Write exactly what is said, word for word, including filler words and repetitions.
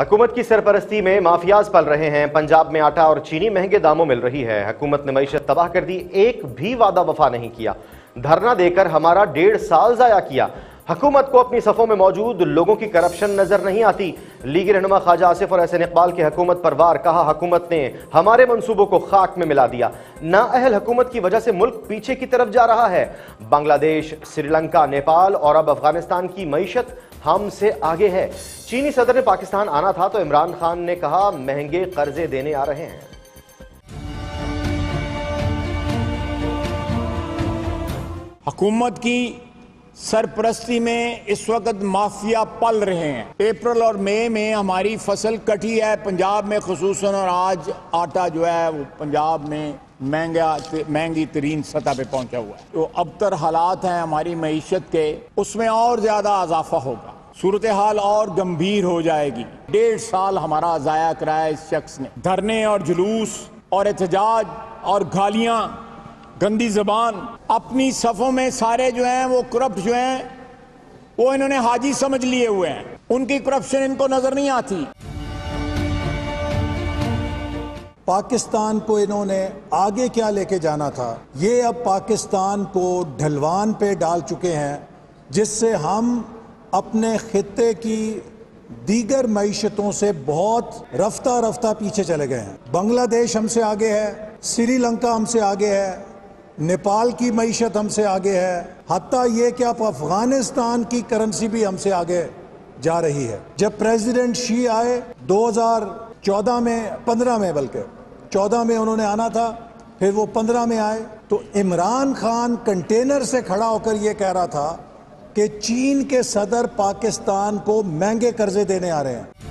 हुकूमत की सरपरस्ती में माफियाज पल रहे हैं। पंजाब में आटा और चीनी महंगे दामों मिल रही है। हुकूमत ने मईशत तबाह कर दी, एक भी वादा वफा नहीं किया। धरना देकर हमारा डेढ़ साल जाया किया। हुकूमत को अपनी सफ़ों में मौजूद लोगों की करप्शन नजर नहीं आती। लीगी रहनुमा ख्वाजा आसिफ और एहसन इकबाल के हुकूमत पर वार, कहा हुकूमत ने हमारे मनसूबों को खाक में मिला दिया। नाअहल हुकूमत की वजह से मुल्क पीछे की तरफ जा रहा है। बांग्लादेश, श्रीलंका, नेपाल और अब अफगानिस्तान की मईशत हमसे आगे है। चीनी सदर ने पाकिस्तान आना था तो इमरान खान ने कहा महंगे कर्जे देने आ रहे हैं। हुकूमत की सरपरस्ती में इस वक्त माफिया पल रहे हैं। अप्रैल और मई में हमारी फसल कटी है पंजाब में खुसूसन, और आज आटा जो है वो पंजाब में महंगा महंगी तरीन सतह पे पहुंचा हुआ है। तो अबतर हालात हैं हमारी मईशत के, उसमें और ज़्यादा इजाफा होगा, सूरत हाल और गंभीर हो जाएगी। डेढ़ साल हमारा ज़ाया कराया इस शख्स ने। धरने और जुलूस और एहतजाज और गालियाँ, गंदी ज़बान, अपनी सफ़ों में सारे जो हैं वो करप्ट जो हैं वो इन्होंने हाजी समझ लिए हुए हैं। उनकी करप्शन इनको नज़र नहीं आती। पाकिस्तान को इन्होंने आगे क्या लेके जाना था, ये अब पाकिस्तान को ढलवान पे डाल चुके हैं, जिससे हम अपने खित्ते की दीगर मईशतों से बहुत रफ्ता रफ्ता पीछे चले गए हैं। बांग्लादेश हमसे आगे है, श्रीलंका हमसे आगे है, नेपाल की मईशत हमसे आगे है, हत्ता ये कि आप अफगानिस्तान की करेंसी भी हमसे आगे जा रही है। जब प्रेसिडेंट शी आए दो हज़ार चौदह में, पंद्रह में बल्कि चौदह में उन्होंने आना था, फिर वो पंद्रह में आए, तो इमरान खान कंटेनर से खड़ा होकर ये कह रहा था कि चीन के सदर पाकिस्तान को महंगे कर्जे देने आ रहे हैं।